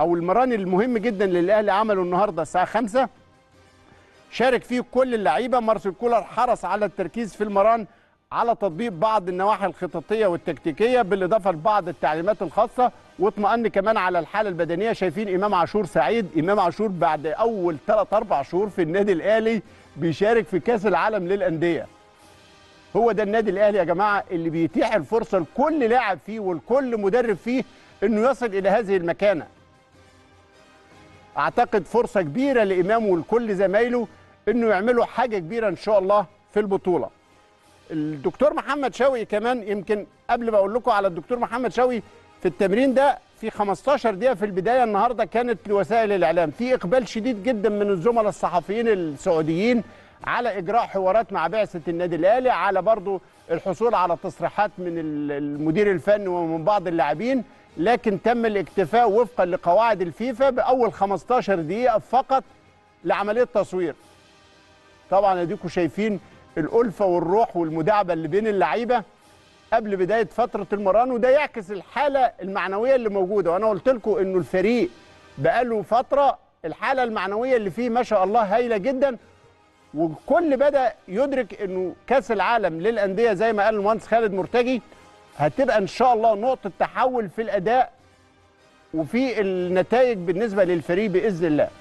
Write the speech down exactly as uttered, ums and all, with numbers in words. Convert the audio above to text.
او المران المهم جدا للاهلي عمله النهارده الساعه خمسة، شارك فيه كل اللعيبه. مارسيل كولر حرص على التركيز في المران على تطبيق بعض النواحي الخططيه والتكتيكيه بالاضافه لبعض التعليمات الخاصه، واطمأن كمان على الحاله البدنيه. شايفين امام عاشور سعيد، امام عاشور بعد اول ثلاث اربع شهور في النادي الاهلي بيشارك في كاس العالم للأندية. هو ده النادي الاهلي يا جماعه اللي بيتيح الفرصه لكل لاعب فيه ولكل مدرب فيه انه يصل الى هذه المكانه. اعتقد فرصه كبيره لامام ولكل زمايله انه يعملوا حاجه كبيره ان شاء الله في البطوله. الدكتور محمد شوقي كمان، يمكن قبل ما اقول لكم على الدكتور محمد شوقي، في التمرين ده في خمستاشر دقيقه في البدايه النهارده كانت لوسائل الاعلام في اقبال شديد جدا من الزملاء الصحفيين السعوديين على اجراء حوارات مع بعثه النادي الاهلي، على برضو الحصول على تصريحات من المدير الفني ومن بعض اللاعبين، لكن تم الاكتفاء وفقا لقواعد الفيفا باول خمستاشر دقيقه فقط لعمليه تصوير. طبعا اديكم شايفين الالفه والروح والمداعبه اللي بين اللعيبه قبل بدايه فتره المران، وده يعكس الحاله المعنويه اللي موجوده. وانا قلت لكم انه الفريق بقاله فتره الحاله المعنويه اللي فيه ما شاء الله هايله جدا، والكل بدا يدرك انه كاس العالم للانديه زي ما قال المهندس خالد مرتجي هتبقى ان شاء الله نقطه تحول في الاداء وفي النتائج بالنسبه للفريق باذن الله.